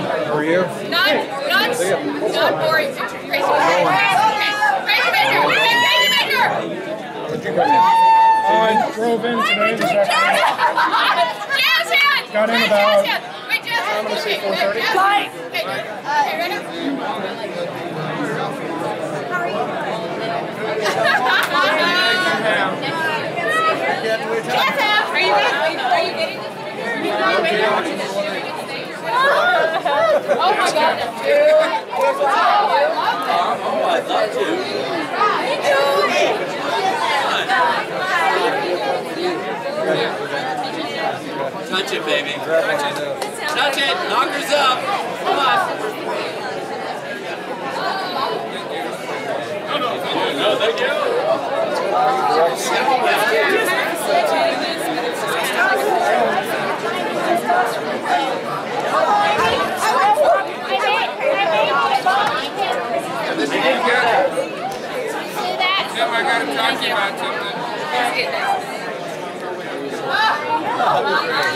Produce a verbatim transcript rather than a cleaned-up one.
How are you? Not, not, not boring. Tracy Baker. Tracy Baker. Tracy Baker. Where'd you go? I drove in today. Jazz hands. Got in about. Wait, jazz hands. I'm gonna say four thirty. Light. Okay, ready? How are you? Jazz hands. Are you getting this? Oh my God! Wow, I love that. Oh, I love you. Me too. Touch it, baby. Touch it. Touch it. Knockers up. Come on. No, no, no, thank you. I got to talk to you about something.